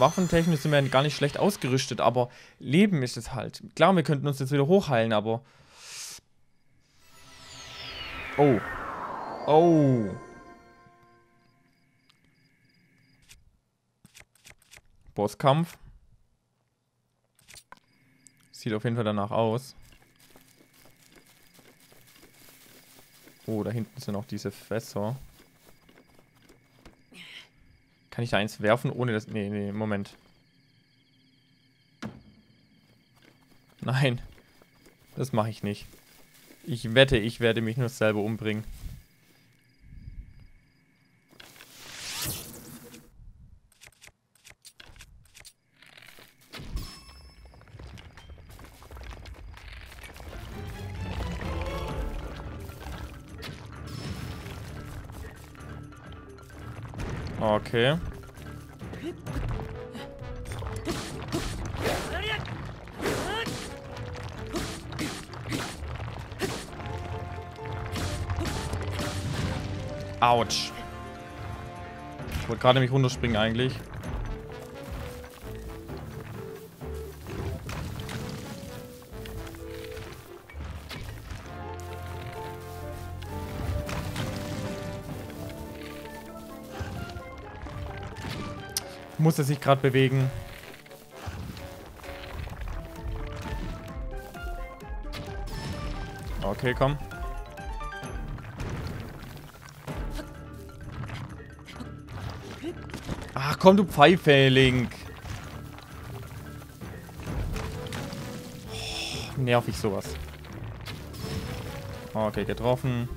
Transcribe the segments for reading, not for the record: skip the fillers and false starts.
Waffentechnisch sind wir gar nicht schlecht ausgerüstet, aber Leben ist es halt. Klar, wir könnten uns jetzt wieder hochheilen, aber... Oh. Oh. Bosskampf. Sieht auf jeden Fall danach aus. Oh, da hinten sind auch diese Fässer. Kann ich da eins werfen, ohne das... Nee, nee, Moment. Nein. Das mache ich nicht. Ich wette, ich werde mich nur selber umbringen. Okay. Autsch. Ich wollte gerade nämlich runterspringen eigentlich. Muss er sich gerade bewegen. Okay, komm. Ach komm, du Pfeife, Link. Oh, nervig sowas. Okay, getroffen.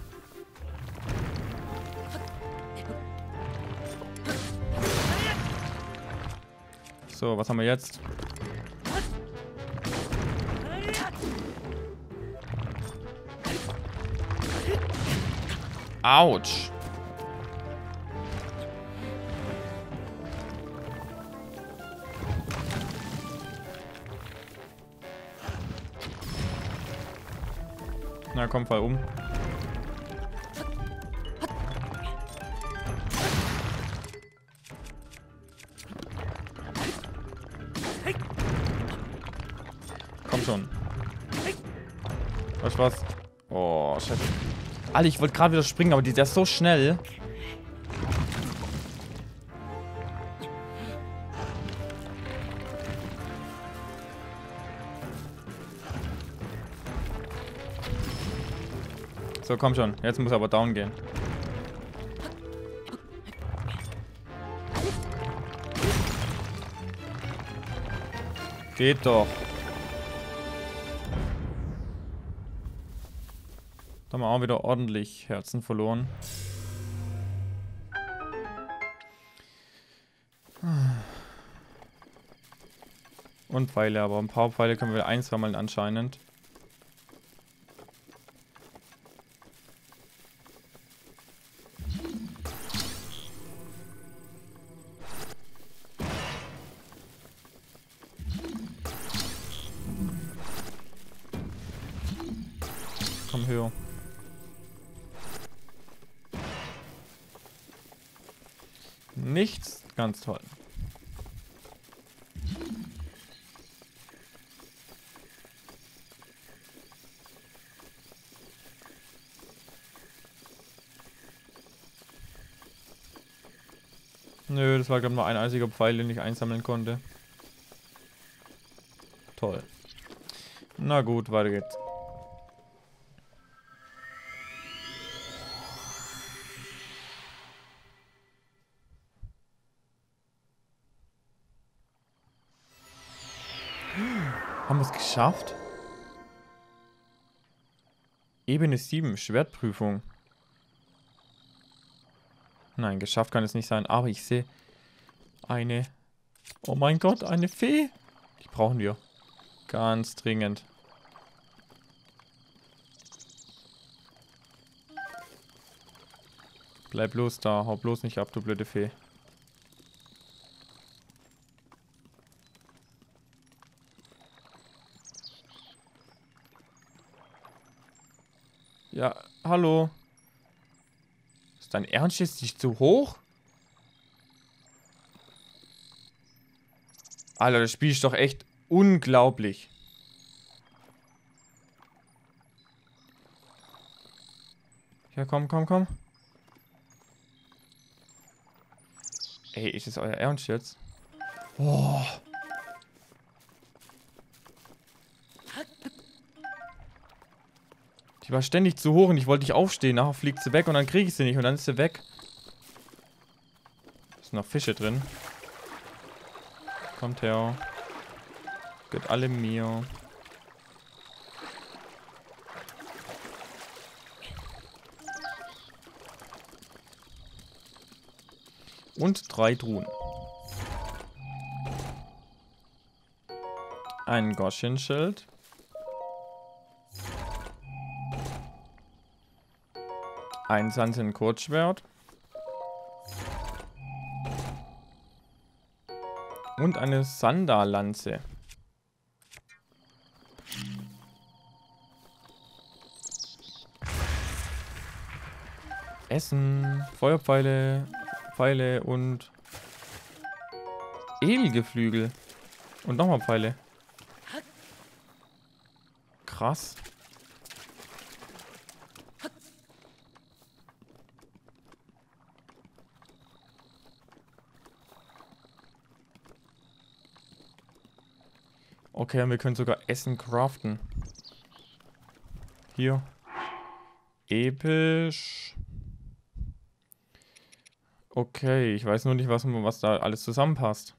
So, was haben wir jetzt? Autsch. Na komm, fall um. Was? Oh, scheiße. Alter, ich wollte gerade wieder springen, aber der ist so schnell. So, komm schon. Jetzt muss er aber down gehen. Geht doch. Da haben wir auch wieder ordentlich Herzen verloren. Und Pfeile, aber ein paar Pfeile können wir einsammeln anscheinend. Komm höher. Nichts, ganz toll. Nö, das war gerade mal ein einziger Pfeil, den ich einsammeln konnte. Toll. Na gut, weiter geht's. Haben wir es geschafft? Ebene 7, Schwertprüfung. Nein, geschafft kann es nicht sein, aber ich sehe eine... Oh mein Gott, eine Fee! Die brauchen wir. Ganz dringend. Bleib bloß da, hau bloß nicht ab, du blöde Fee. Ja, hallo. Ist dein Ernst jetzt nicht zu hoch? Alter, das Spiel ist doch echt unglaublich. Ja, komm, komm, komm. Ey, ist das euer Ernst jetzt? Oh. Die war ständig zu hoch und ich wollte nicht aufstehen. Nachher fliegt sie weg und dann kriege ich sie nicht und dann ist sie weg. Da sind noch Fische drin. Kommt her. Geht alle mir. Und 3 Truhen. Ein Goshin-Schild. Ein Sansen-Kurzschwert. Und eine Sandar-Lanze. Essen, Feuerpfeile, Pfeile und Edelgeflügel. Und nochmal Pfeile. Krass. Okay, und wir können sogar Essen craften. Hier. Episch. Okay, ich weiß nur nicht, was da alles zusammenpasst.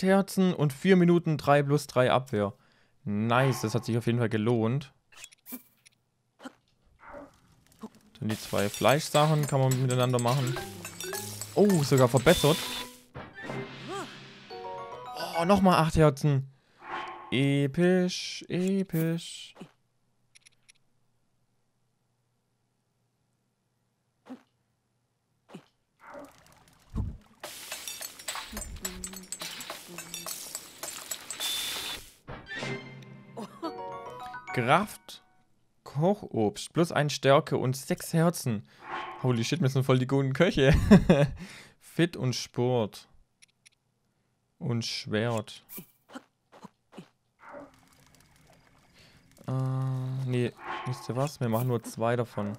Herzen und 4 Minuten 3 plus 3 Abwehr. Nice, das hat sich auf jeden Fall gelohnt. Dann die 2 Fleischsachen kann man miteinander machen. Oh, sogar verbessert. Oh, nochmal 8 Herzen. Episch, episch. Kraft, Kochobst, plus 1 Stärke und 6 Herzen. Holy shit, wir sind voll die guten Köche. Fit und Sport. Und Schwert. Nee, wisst ihr was? Wir machen nur 2 davon.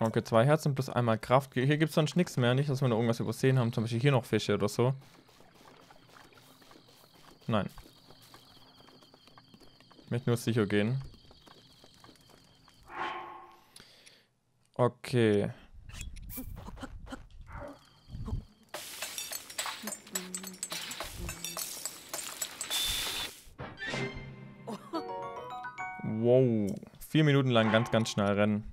Okay, 2 Herzen plus einmal Kraft. Hier gibt es sonst nichts mehr. Nicht, dass wir noch irgendwas übersehen haben. Zum Beispiel hier noch Fische oder so. Nein. Ich möchte nur sicher gehen. Okay. Wow. 4 Minuten lang ganz, ganz schnell rennen.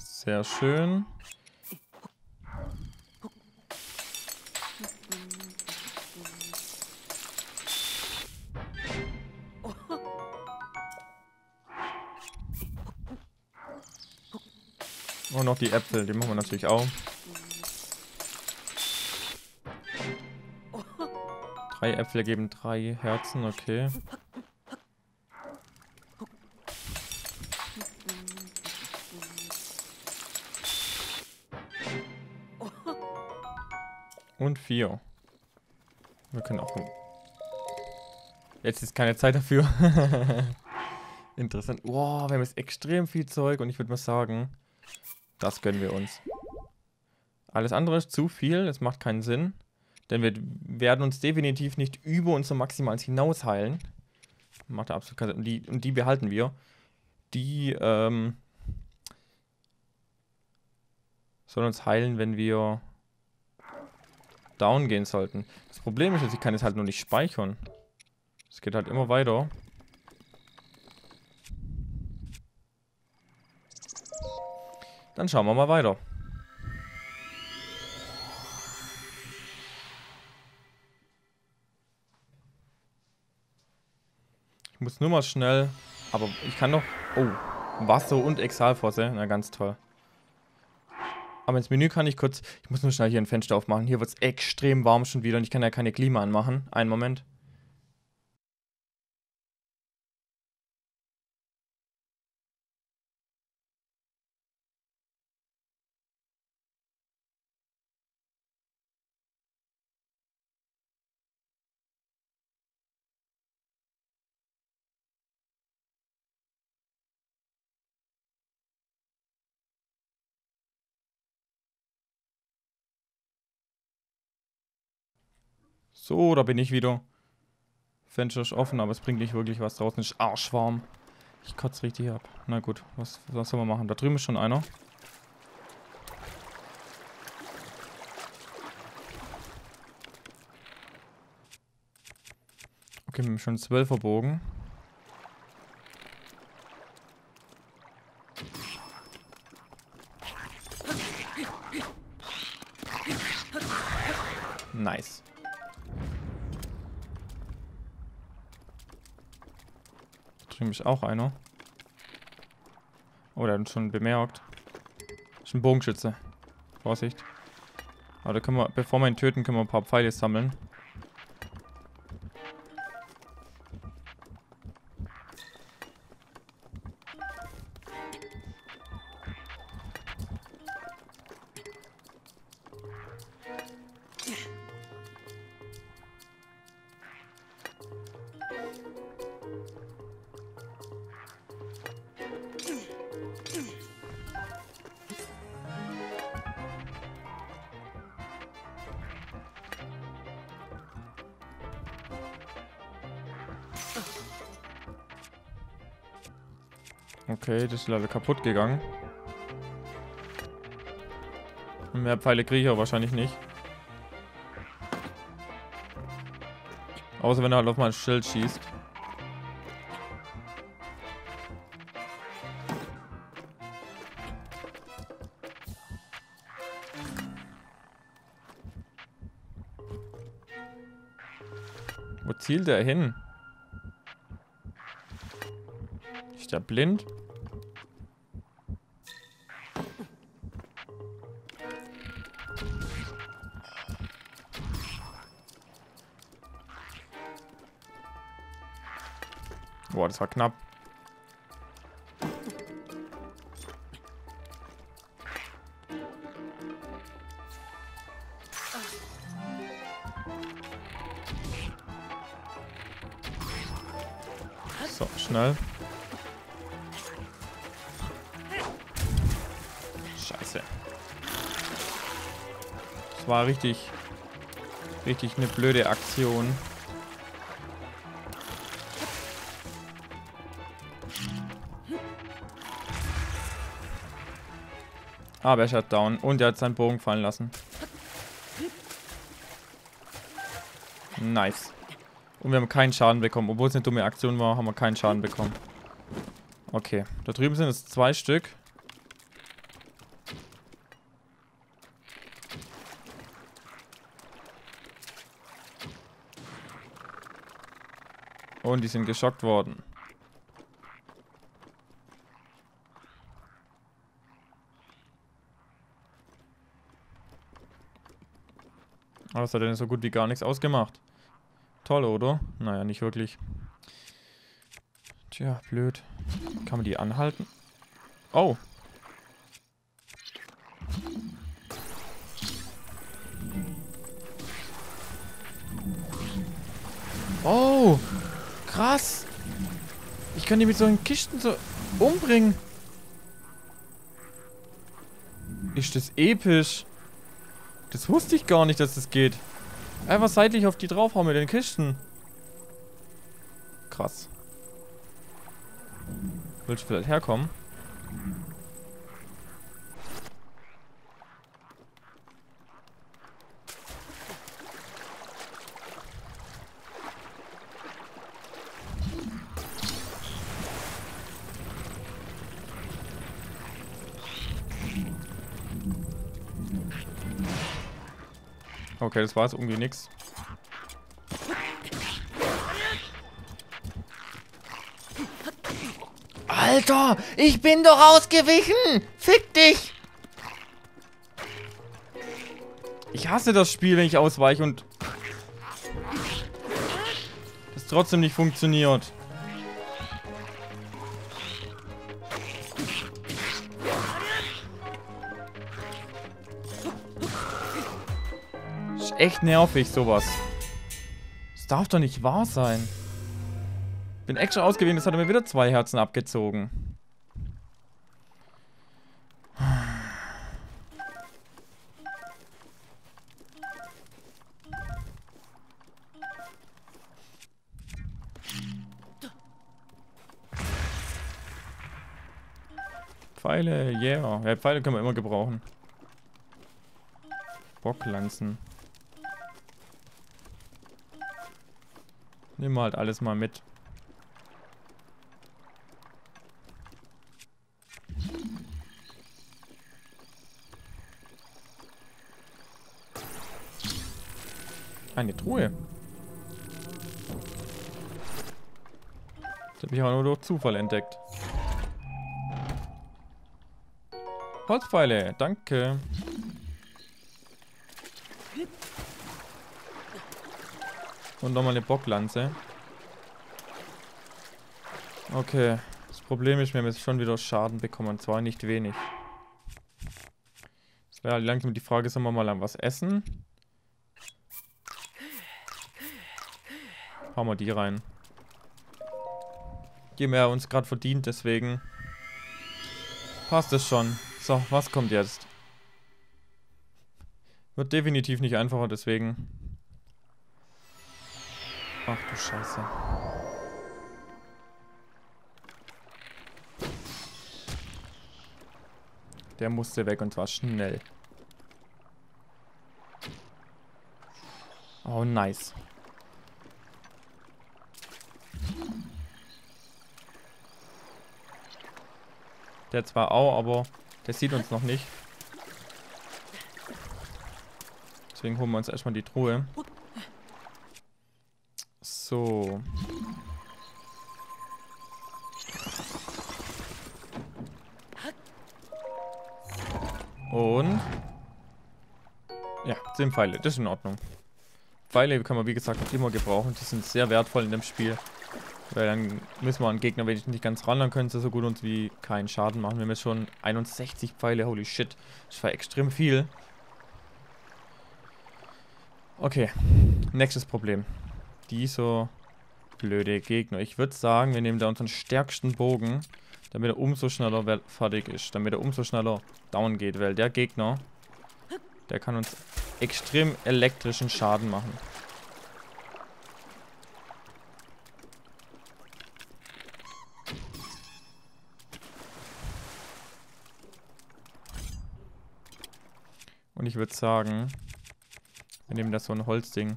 Sehr schön. Und noch die Äpfel, die machen wir natürlich auch. 3 Äpfel geben 3 Herzen, okay. Und 4. Wir können auch... Jetzt ist keine Zeit dafür. Interessant. Wow, wir haben jetzt extrem viel Zeug und ich würde mal sagen, das gönnen wir uns. Alles andere ist zu viel, es macht keinen Sinn. Denn wir werden uns definitiv nicht über unser Maximales hinaus heilen. Macht absolut keinen Sinn. Und die behalten wir. Die sollen uns heilen, wenn wir down gehen sollten. Das Problem ist, ich kann es halt nur nicht speichern. Es geht halt immer weiter. Dann schauen wir mal weiter. Ich muss nur mal schnell... Aber ich kann doch... Oh, Wasser und Exalfosse. Na, ganz toll. Aber ins Menü kann ich kurz... Ich muss nur schnell hier ein Fenster aufmachen. Hier wird es extrem warm schon wieder und ich kann ja keine Klima anmachen. Einen Moment. So, da bin ich wieder. Fenster ist offen, aber es bringt nicht wirklich was. Draußen ist arschwarm. Ich kotze richtig ab. Na gut, was soll man machen? Da drüben ist schon einer. Okay, wir haben schon 12er Bogen. Nice. Nämlich auch einer. Oh, der hat uns schon bemerkt. Ist ein Bogenschütze. Vorsicht. Aber da können wir, bevor wir ihn töten, können wir ein paar Pfeile sammeln. Okay, das ist leider kaputt gegangen. Mehr Pfeile kriege ich auch wahrscheinlich nicht. Außer wenn er halt auf mein Schild schießt. Wo zielt er hin? Ist der blind? Boah, das war knapp. So, schnell. Scheiße. Das war richtig eine blöde Aktion. Aber er hat down und er hat seinen Bogen fallen lassen. Nice. Und wir haben keinen Schaden bekommen. Obwohl es eine dumme Aktion war, haben wir keinen Schaden bekommen. Okay, da drüben sind es 2 Stück. Und die sind geschockt worden. Aber es hat denn so gut wie gar nichts ausgemacht. Toll, oder? Naja, nicht wirklich. Tja, blöd. Kann man die anhalten? Oh! Oh! Krass! Ich kann die mit solchen Kisten so umbringen. Ist das episch? Das wusste ich gar nicht, dass das geht. Einfach seitlich auf die draufhauen mit den Kisten. Krass. Willst du vielleicht herkommen? Okay, das war jetzt irgendwie nix. Alter, ich bin doch ausgewichen! Fick dich! Ich hasse das Spiel, wenn ich ausweiche und es trotzdem nicht funktioniert. Ist echt nervig, sowas. Das darf doch nicht wahr sein. Bin extra ausgewichen, das hat er mir wieder 2 Herzen abgezogen. Pfeile, yeah. Ja, Pfeile können wir immer gebrauchen. Bocklanzen. Nehmen wir halt alles mal mit. Eine Truhe. Das habe ich auch nur durch Zufall entdeckt. Holzpfeile, danke. Und nochmal eine Bocklanze. Okay, das Problem ist, wir haben jetzt schon wieder Schaden bekommen, und zwar nicht wenig. Es wäre langsam die Frage, sollen wir mal an was essen? Hauen wir die rein. Die haben wir uns gerade verdient, deswegen passt es schon. So, was kommt jetzt? Wird definitiv nicht einfacher, deswegen. Ach du Scheiße. Der musste weg und zwar schnell. Oh, nice. Der zwar auch, aber der sieht uns noch nicht. Deswegen holen wir uns erstmal die Truhe. So. Und. Ja, 10 Pfeile. Das ist in Ordnung. Pfeile kann man, wie gesagt, immer gebrauchen. Die sind sehr wertvoll in dem Spiel. Weil dann müssen wir an Gegner wenigstens nicht ganz ran, dann können sie so gut uns wie keinen Schaden machen. Wir haben jetzt schon 61 Pfeile, holy shit. Das war extrem viel. Okay, nächstes Problem. Dieser blöde Gegner. Ich würde sagen, wir nehmen da unseren stärksten Bogen, damit er umso schneller fertig ist. Damit er umso schneller down geht, weil der Gegner, der kann uns extrem elektrischen Schaden machen. Und ich würde sagen, wir nehmen das so ein Holzding.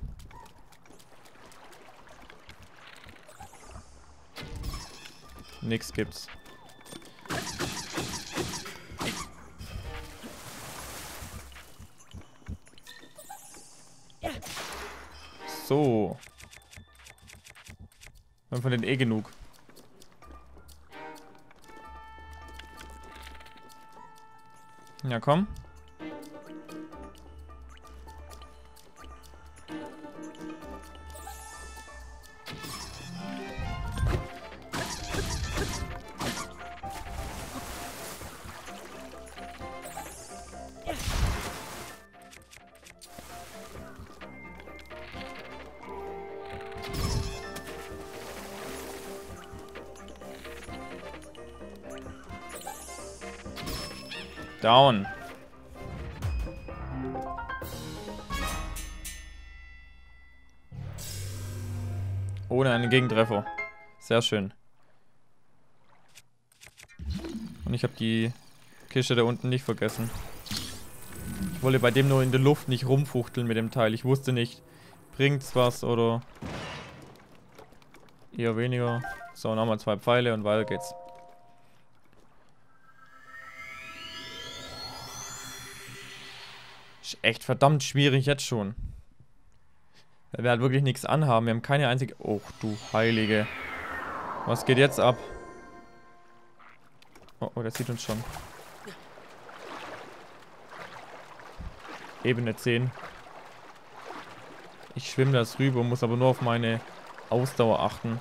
Nix gibt's. So. Wir haben von denen eh genug. Ja, komm. Down. Ohne einen Gegentreffer. Sehr schön. Und ich habe die Kiste da unten nicht vergessen. Ich wollte bei dem nur in der Luft nicht rumfuchteln mit dem Teil. Ich wusste nicht, bringt's was oder eher weniger. So, nochmal 2 Pfeile und weiter geht's. Echt verdammt schwierig jetzt schon. Weil wir halt wirklich nichts anhaben. Wir haben keine einzige... Och, du Heilige. Was geht jetzt ab? Oh, der sieht uns schon. Ebene 10. Ich schwimme das rüber, muss aber nur auf meine Ausdauer achten.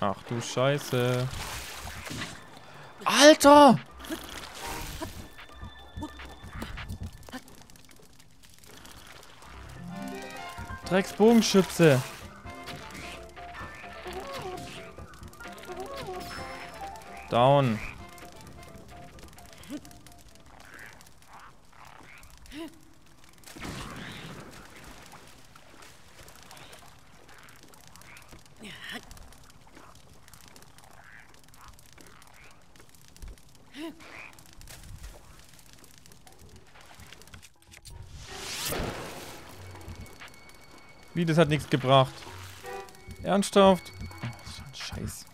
Ach du Scheiße. Alter! Drecksbogenschütze. Down. Wie, das hat nichts gebracht. Ernsthaft? Oh, so ein Scheiß.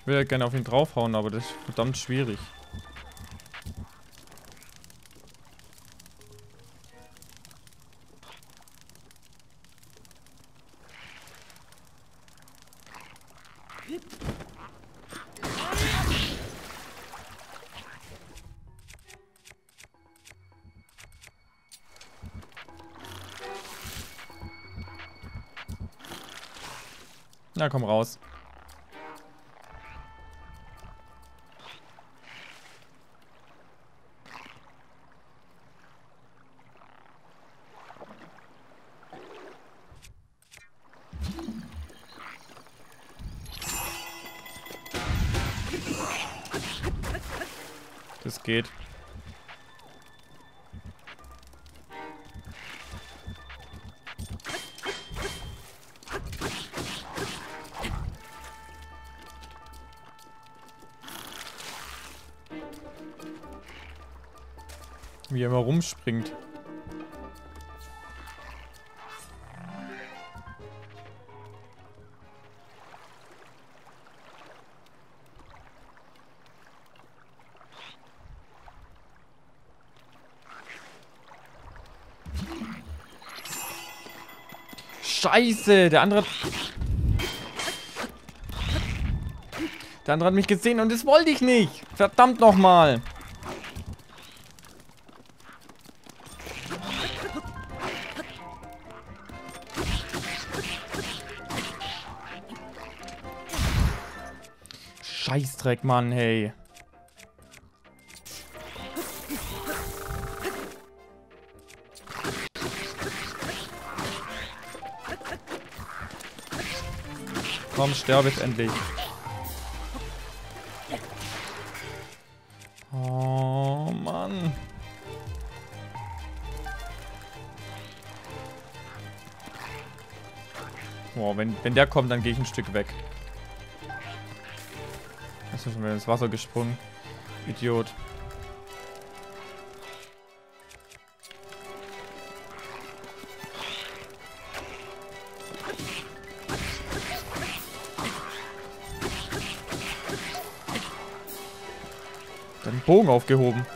Ich würde gerne auf ihn draufhauen, aber das ist verdammt schwierig. Na komm raus. Das geht. Wie er immer rumspringt. Scheiße, der andere hat mich gesehen und das wollte ich nicht. Verdammt nochmal. Scheißdreck, Mann, hey. Komm, sterbe jetzt endlich. Oh Mann. Boah, wenn der kommt, dann gehe ich ein Stück weg. Jetzt sind wir wieder ins Wasser gesprungen. Idiot. Den Bogen aufgehoben.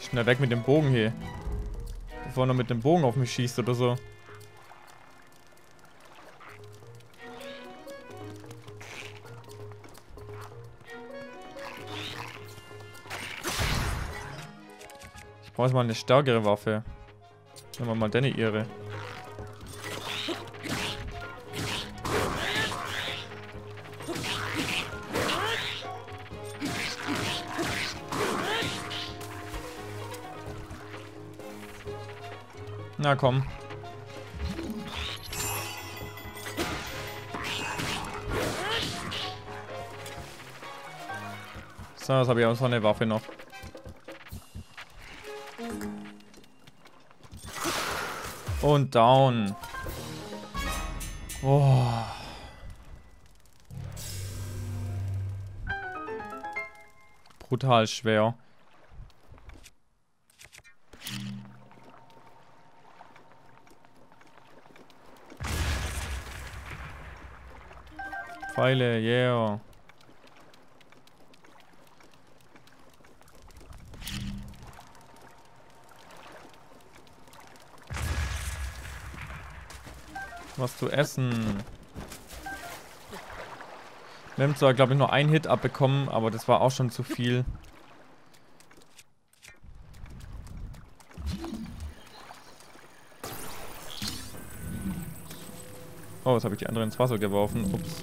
Schnell weg mit dem Bogen hier. Bevor er mit dem Bogen auf mich schießt oder so. Ich Brauchen wir mal eine stärkere Waffe. Nehmen wir mal deine Ehre. Na komm. So, jetzt habe ich auch so eine Waffe noch. Und down. Oh. Brutal schwer. Pfeile, yeah. Was zu essen. Wir haben zwar, glaube ich, nur einen Hit abbekommen, aber das war auch schon zu viel. Oh, jetzt habe ich die anderen ins Wasser geworfen. Ups.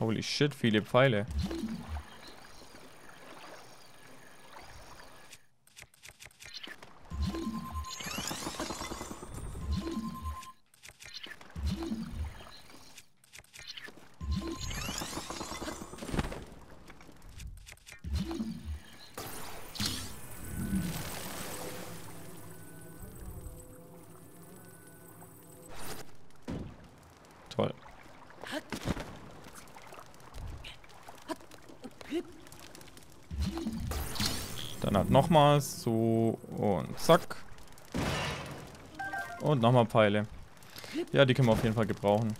Holy shit, viele Pfeile. Toll. Dann halt nochmals so und zack. Und nochmal Pfeile. Ja, die können wir auf jeden Fall gebrauchen.